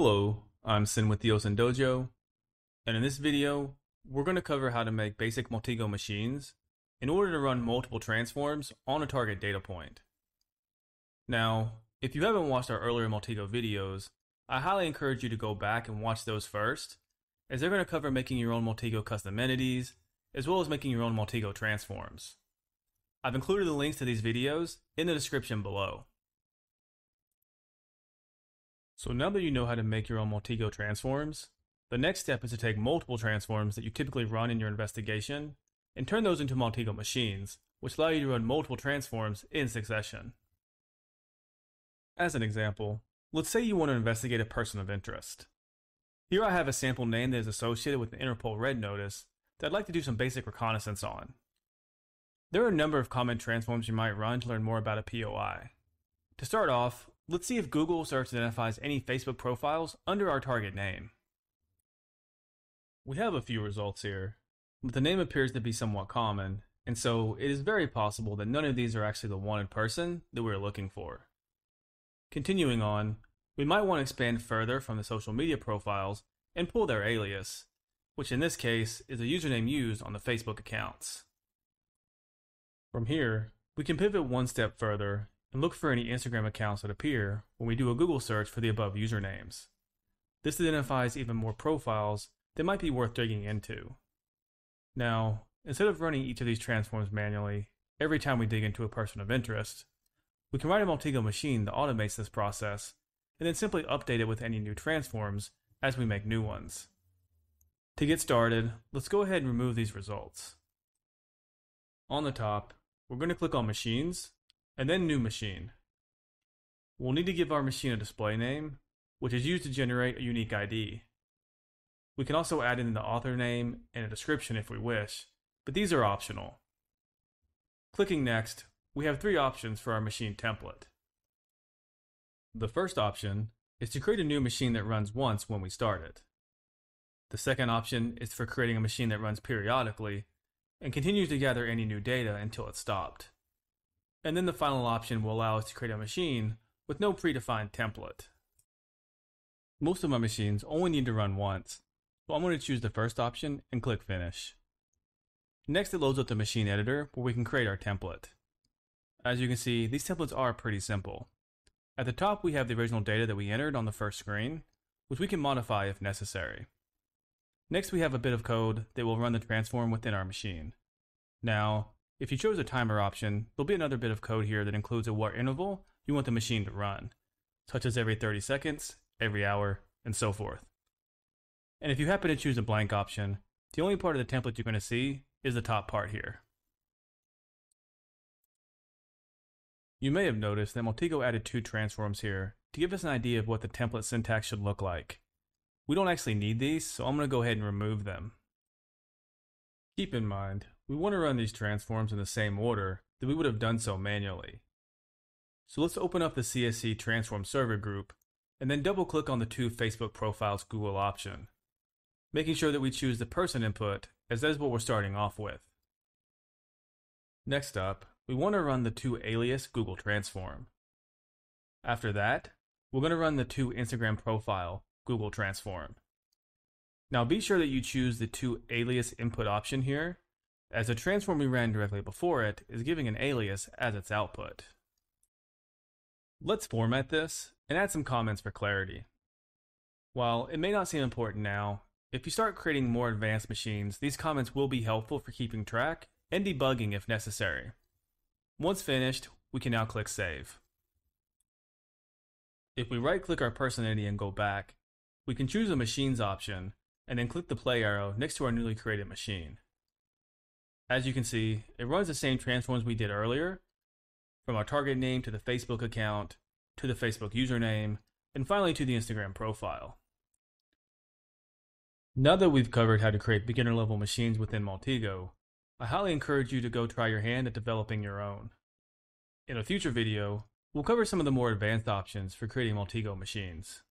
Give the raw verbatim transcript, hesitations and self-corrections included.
Hello, I'm Sin with the OSINT Dojo, and in this video, we're going to cover how to make basic Multigo machines in order to run multiple transforms on a target data point. Now, if you haven't watched our earlier Multigo videos, I highly encourage you to go back and watch those first, as they're going to cover making your own Multigo custom entities, as well as making your own Multigo transforms. I've included the links to these videos in the description below. So now that you know how to make your own Multigo transforms, the next step is to take multiple transforms that you typically run in your investigation and turn those into Multigo machines, which allow you to run multiple transforms in succession. As an example, let's say you want to investigate a person of interest. Here I have a sample name that is associated with the Interpol Red Notice that I'd like to do some basic reconnaissance on. There are a number of common transforms you might run to learn more about a P O I. To start off, let's see if Google search identifies any Facebook profiles under our target name. We have a few results here, but the name appears to be somewhat common, and so it is very possible that none of these are actually the wanted person that we're looking for. Continuing on, we might want to expand further from the social media profiles and pull their alias, which in this case is a username used on the Facebook accounts. From here, we can pivot one step further and look for any Instagram accounts that appear when we do a Google search for the above usernames. This identifies even more profiles that might be worth digging into. Now, instead of running each of these transforms manually every time we dig into a person of interest, we can write a Multigo machine that automates this process and then simply update it with any new transforms as we make new ones. To get started, let's go ahead and remove these results. On the top, we're going to click on Machines, and then New Machine. We'll need to give our machine a display name, which is used to generate a unique I D. We can also add in the author name and a description if we wish, but these are optional. Clicking Next, we have three options for our machine template. The first option is to create a new machine that runs once when we start it. The second option is for creating a machine that runs periodically and continues to gather any new data until it's stopped. And then the final option will allow us to create a machine with no predefined template. Most of my machines only need to run once, so I'm going to choose the first option and click Finish. Next, it loads up the machine editor where we can create our template. As you can see, these templates are pretty simple. At the top, we have the original data that we entered on the first screen, which we can modify if necessary. Next, we have a bit of code that will run the transform within our machine. Now, if you chose a timer option, there'll be another bit of code here that includes at what interval you want the machine to run, such as every thirty seconds, every hour, and so forth. And if you happen to choose a blank option, the only part of the template you're going to see is the top part here. You may have noticed that Multigo added two transforms here to give us an idea of what the template syntax should look like. We don't actually need these, so I'm going to go ahead and remove them. Keep in mind, we want to run these transforms in the same order that we would have done so manually. So let's open up the C S E transform server group and then double click on the two Facebook profiles Google option, making sure that we choose the person input as that is what we're starting off with. Next up, we want to run the to alias Google transform. After that, we're going to run the to Instagram profile Google transform. Now be sure that you choose the to alias input option here, as the transform we ran directly before it is giving an alias as its output. Let's format this and add some comments for clarity. While it may not seem important now, if you start creating more advanced machines, these comments will be helpful for keeping track and debugging if necessary. Once finished, we can now click Save. If we right-click our person entity and go back, we can choose a Machines option and then click the play arrow next to our newly created machine. As you can see, it runs the same transforms we did earlier, from our target name to the Facebook account, to the Facebook username, and finally to the Instagram profile. Now that we've covered how to create beginner level machines within Multigo, I highly encourage you to go try your hand at developing your own. In a future video, we'll cover some of the more advanced options for creating Multigo machines.